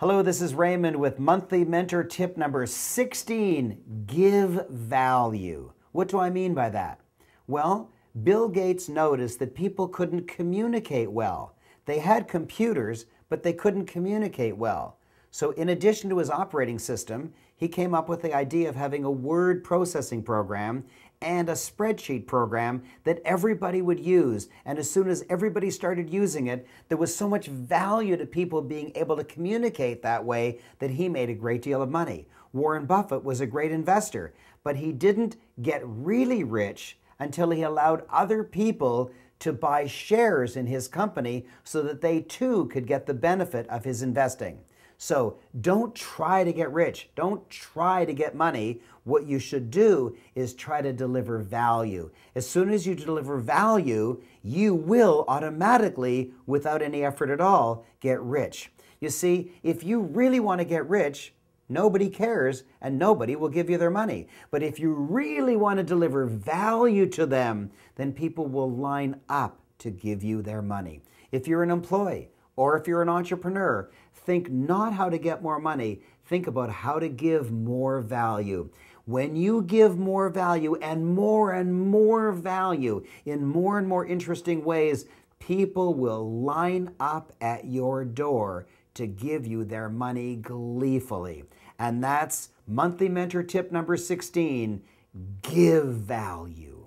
Hello, this is Raymond with monthly mentor tip number 16, give value. What do I mean by that? Well, Bill Gates noticed that people couldn't communicate well. They had computers, but they couldn't communicate well. So in addition to his operating system, he came up with the idea of having a word processing program and a spreadsheet program that everybody would use. And as soon as everybody started using it, there was so much value to people being able to communicate that way that he made a great deal of money. Warren Buffett was a great investor, but he didn't get really rich until he allowed other people to buy shares in his company so that they too could get the benefit of his investing. So don't try to get rich. Don't try to get money. What you should do is try to deliver value. As soon as you deliver value, you will automatically, without any effort at all, get rich. You see, if you really want to get rich, nobody cares and nobody will give you their money. But if you really want to deliver value to them, then people will line up to give you their money. If you're an employee, or if you're an entrepreneur, think not how to get more money, think about how to give more value. When you give more value and more value in more and more interesting ways, people will line up at your door to give you their money gleefully. And that's monthly mentor tip number 16, give value.